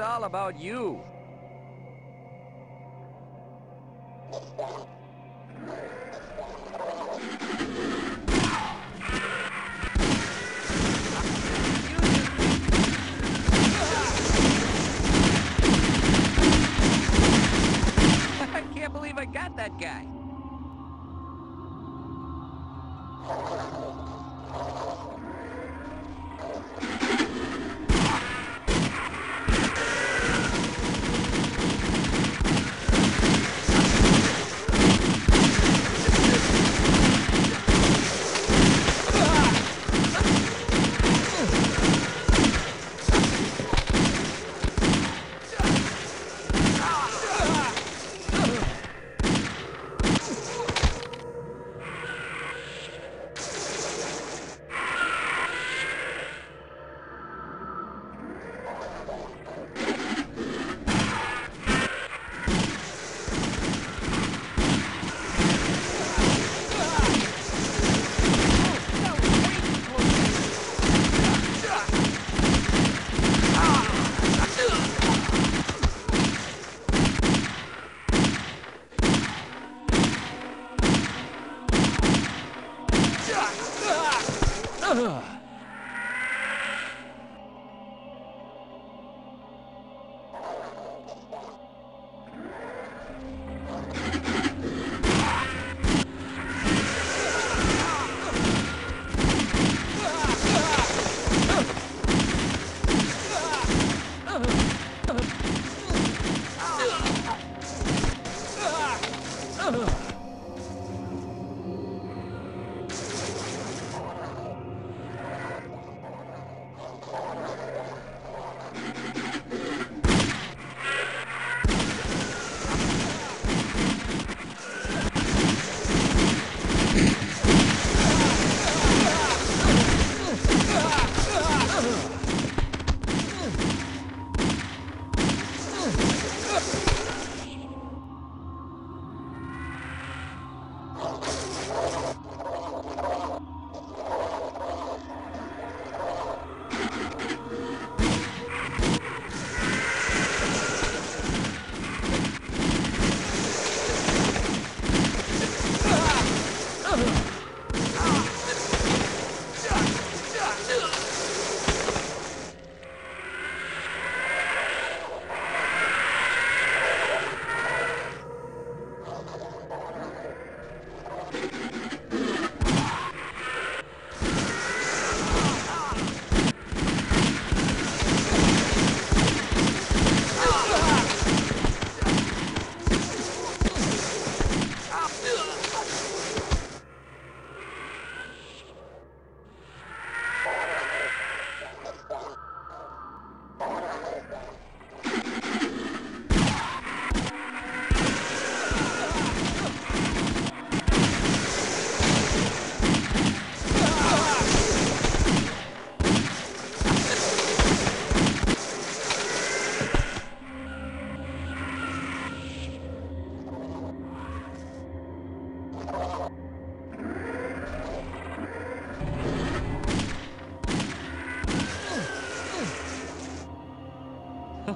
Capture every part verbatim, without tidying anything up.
It's all about you. I can't believe I got that guy.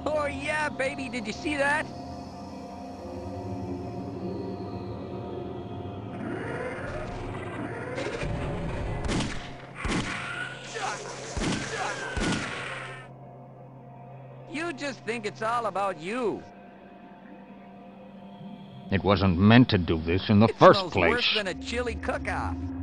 Oh yeah, baby, did you see that? You just think it's all about you. It wasn't meant to do this in the first place. It's worse than a chili cook-off.